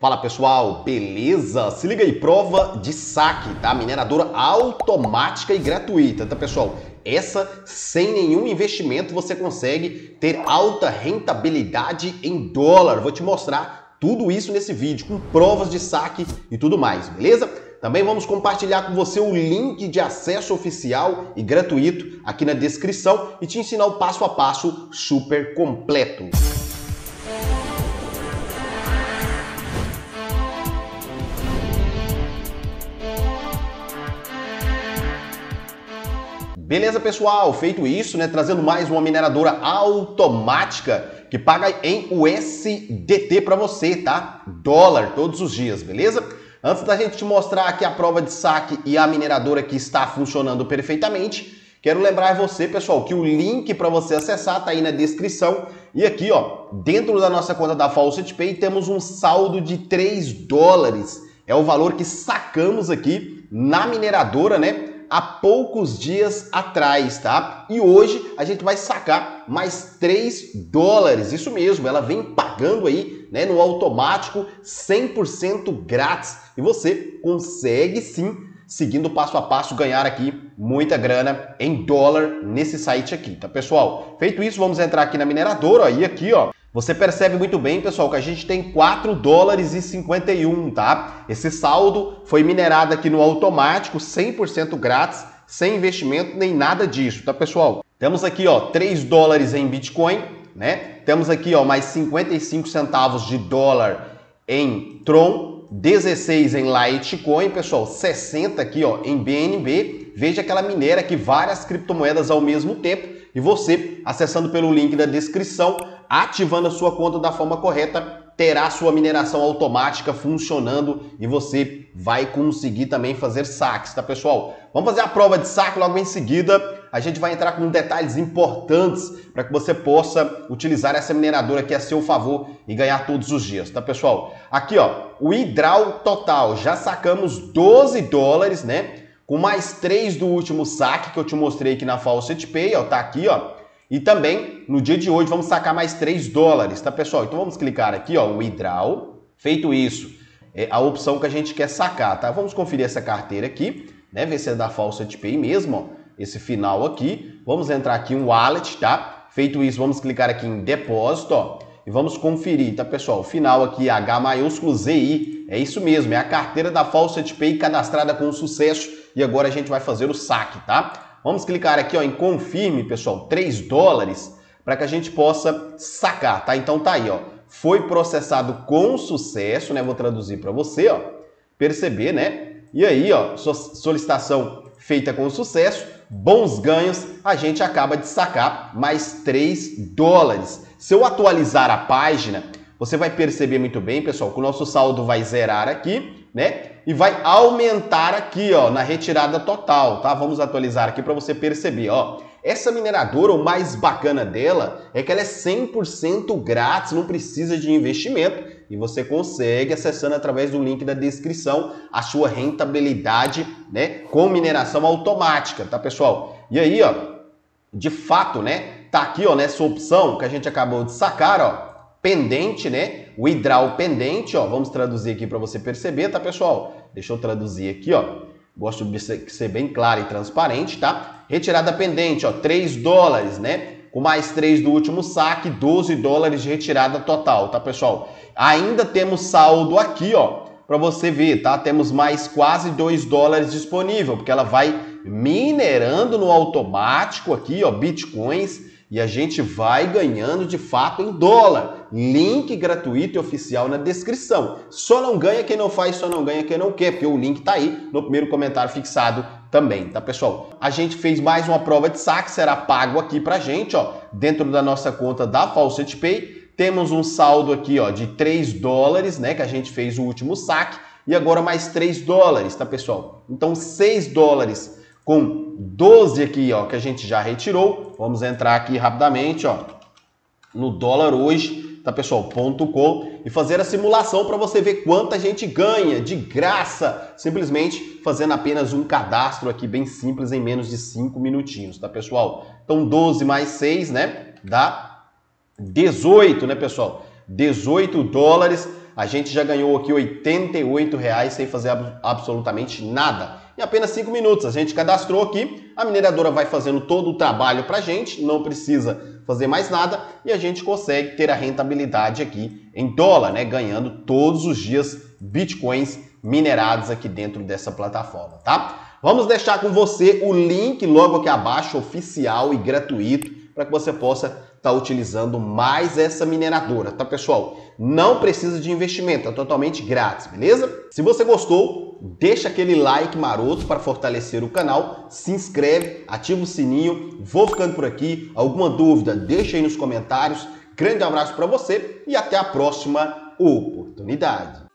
Fala pessoal, beleza? Se liga aí, prova de saque, tá? Mineradora automática e gratuita, tá pessoal? Essa, sem nenhum investimento, você consegue ter alta rentabilidade em dólar. Vou te mostrar tudo isso nesse vídeo, com provas de saque e tudo mais, beleza? Também vamos compartilhar com você o link de acesso oficial e gratuito aqui na descrição e te ensinar o passo a passo super completo. Beleza, pessoal? Feito isso, né? Trazendo mais uma mineradora automática que paga em USDT para você, tá? Dólar todos os dias, beleza? Antes da gente te mostrar aqui a prova de saque e a mineradora que está funcionando perfeitamente, quero lembrar você, pessoal, que o link para você acessar tá aí na descrição. E aqui, ó, dentro da nossa conta da FaucetPay temos um saldo de 3 dólares. É o valor que sacamos aqui na mineradora, né? Há poucos dias atrás, tá? E hoje a gente vai sacar mais 3 dólares, isso mesmo, ela vem pagando aí, né, no automático, 100% grátis. E você consegue sim, seguindo passo a passo, ganhar aqui muita grana em dólar nesse site aqui, tá pessoal? Feito isso, vamos entrar aqui na mineradora, ó, e aqui, ó, você percebe muito bem, pessoal, que a gente tem 4 dólares e 51, tá? Esse saldo foi minerado aqui no automático, 100% grátis, sem investimento nem nada disso, tá, pessoal? Temos aqui, ó, 3 dólares em Bitcoin, né? Temos aqui, ó, mais 55 centavos de dólar em Tron, 16 em Litecoin, pessoal, 60 aqui, ó, em BNB. Veja que ela minera aqui várias criptomoedas ao mesmo tempo e você, acessando pelo link da descrição, ativando a sua conta da forma correta, terá sua mineração automática funcionando e você vai conseguir também fazer saques, tá pessoal? Vamos fazer a prova de saque logo em seguida. A gente vai entrar com detalhes importantes para que você possa utilizar essa mineradora aqui a seu favor e ganhar todos os dias, tá pessoal? Aqui, ó, o withdraw total, já sacamos 12 dólares, né? Com mais 3 do último saque que eu te mostrei aqui na FaucetPay, ó, tá aqui, ó. E também, no dia de hoje, vamos sacar mais 3 dólares, tá, pessoal? Então vamos clicar aqui, ó, withdraw. Feito isso, é a opção que a gente quer sacar, tá? Vamos conferir essa carteira aqui, né? Ver se é da FaucetPay mesmo, ó. Esse final aqui. Vamos entrar aqui em wallet, tá? Feito isso, vamos clicar aqui em depósito, ó. E vamos conferir, tá, pessoal? O final aqui, H maiúsculo ZI. É isso mesmo, é a carteira da FaucetPay cadastrada com sucesso. E agora a gente vai fazer o saque, tá? Vamos clicar aqui, ó, em confirme, pessoal, 3 dólares, para que a gente possa sacar, tá? Então tá aí, ó, foi processado com sucesso, né? Vou traduzir para você, ó, perceber, né? E aí, ó, solicitação feita com sucesso, bons ganhos, a gente acaba de sacar mais 3 dólares. Se eu atualizar a página, você vai perceber muito bem, pessoal, que o nosso saldo vai zerar aqui, né? E vai aumentar aqui, ó, na retirada total, tá? Vamos atualizar aqui para você perceber, ó. Essa mineradora, o mais bacana dela é que ela é 100% grátis, não precisa de investimento. E você consegue, acessando através do link da descrição, a sua rentabilidade, né? Com mineração automática, tá, pessoal? E aí, ó, de fato, né? Tá aqui, ó, nessa opção que a gente acabou de sacar, ó. Pendente, né? Withdraw pendente, ó. Vamos traduzir aqui para você perceber, tá, pessoal? Deixa eu traduzir aqui, ó. Gosto de ser bem claro e transparente, tá? Retirada pendente, ó. 3 dólares, né? Com mais 3 do último saque, 12 dólares de retirada total, tá, pessoal? Ainda temos saldo aqui, ó, para você ver, tá? Temos mais quase 2 dólares disponível, porque ela vai minerando no automático aqui, ó, bitcoins. E a gente vai ganhando de fato em dólar. Link gratuito e oficial na descrição. Só não ganha quem não faz, só não ganha quem não quer, porque o link tá aí no primeiro comentário fixado também, tá, pessoal? A gente fez mais uma prova de saque, será pago aqui pra gente, ó, dentro da nossa conta da FaucetPay. Temos um saldo aqui, ó, de 3 dólares, né, que a gente fez o último saque, e agora mais 3 dólares, tá, pessoal? Então 6 dólares com 12 aqui, ó, que a gente já retirou. Vamos entrar aqui rapidamente, ó, no dólar hoje, tá, pessoal, .com, e fazer a simulação para você ver quanto a gente ganha de graça, simplesmente fazendo apenas um cadastro aqui bem simples em menos de 5 minutinhos, tá, pessoal? Então 12 mais 6, né, dá 18, né, pessoal? 18 dólares. a gente já ganhou aqui R$88 sem fazer absolutamente nada. Em apenas 5 minutos a gente cadastrou aqui, a mineradora vai fazendo todo o trabalho para a gente, não precisa fazer mais nada e a gente consegue ter a rentabilidade aqui em dólar, né? Ganhando todos os dias bitcoins minerados aqui dentro dessa plataforma, tá? Vamos deixar com você o link logo aqui abaixo, oficial e gratuito, para que você possa estar utilizando mais essa mineradora, tá pessoal? Não precisa de investimento, é totalmente grátis, beleza? Se você gostou, deixa aquele like maroto para fortalecer o canal, se inscreve, ativa o sininho, vou ficando por aqui. Alguma dúvida, deixa aí nos comentários. Grande abraço para você e até a próxima oportunidade.